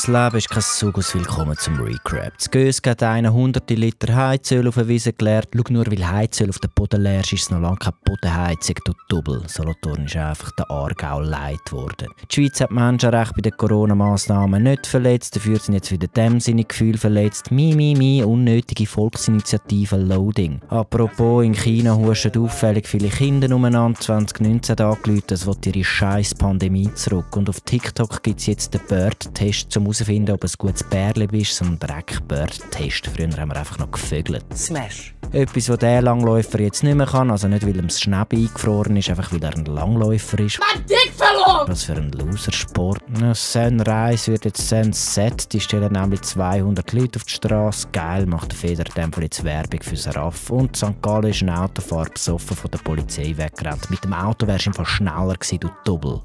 Das Leben ist kein Zugus, willkommen zum Recrap. Das Gösgi hat einen 100 Liter Heizöl auf der Wiese geleert. Schau nur, weil Heizöl auf den Boden leer ist, ist es noch lange keine Bodenheizung, du Double. Solothurn ist einfach der Argau leid worden. Die Schweiz hat Menschenrechte bei den Corona-Massnahmen nicht verletzt, dafür sind jetzt wieder dem seine Gefühle verletzt. Unnötige Volksinitiative Loading. Apropos, in China huschen auffällig viele Kinder umeinander. 2019 angeläutet, es will ihre scheiß Pandemie zurück. Und auf TikTok gibt es jetzt den Bird-Test, um herauszufinden, ob es ein gutes Bärli bist, so ein Dreck-Bird-Test. Früher haben wir einfach noch gevögelt. Smash! Etwas, was der Langläufer jetzt nicht mehr kann, also nicht, weil ihm das Schnäbchen eingefroren ist, einfach weil er ein Langläufer ist. Mein Dick verloren! Was für ein Losersport. Sunrise wird jetzt Sunset, die stellen nämlich 200 Leute auf die Straße. Geil, macht der Federer in dem Fall jetzt Werbung für den Raff. Und St. Gallen ist ein Autofahrer besoffen von der Polizei weggerannt. Mit dem Auto wärst du im Fall schneller gewesen, du Double.